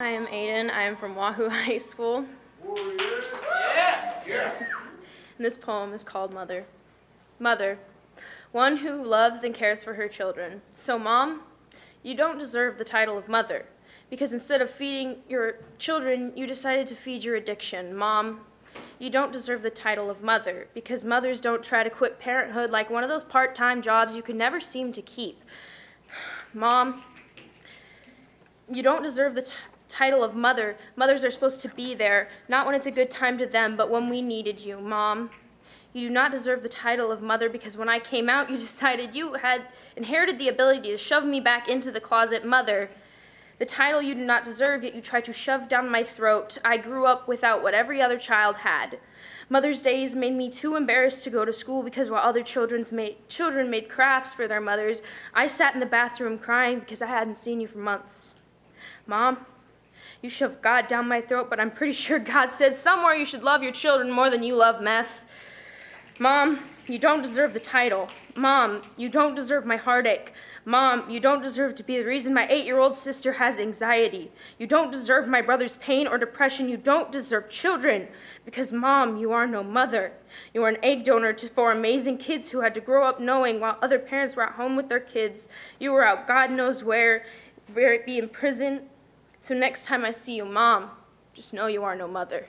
I am Aiden. I am from Wahoo High School. Warriors. Yeah. Yeah. And this poem is called Mother. Mother, one who loves and cares for her children. So, Mom, you don't deserve the title of mother, because instead of feeding your children, you decided to feed your addiction. Mom, you don't deserve the title of mother, because mothers don't try to quit parenthood like one of those part-time jobs you can never seem to keep. Mom, you don't deserve the title of mother. Mothers are supposed to be there, not when it's a good time to them, but when we needed you. Mom, you do not deserve the title of mother, because when I came out, you decided you had inherited the ability to shove me back into the closet. Mother, the title you do not deserve, yet you tried to shove down my throat. I grew up without what every other child had. Mother's days made me too embarrassed to go to school, because while other children made crafts for their mothers, I sat in the bathroom crying because I hadn't seen you for months. Mom, you shoved God down my throat, but I'm pretty sure God said somewhere you should love your children more than you love meth. Mom, you don't deserve the title. Mom, you don't deserve my heartache. Mom, you don't deserve to be the reason my 8-year-old sister has anxiety. You don't deserve my brother's pain or depression. You don't deserve children, because Mom, you are no mother. You are an egg donor to 4 amazing kids who had to grow up knowing while other parents were at home with their kids, you were out God knows where it be in prison. So next time I see you, Mom, just know you are no mother.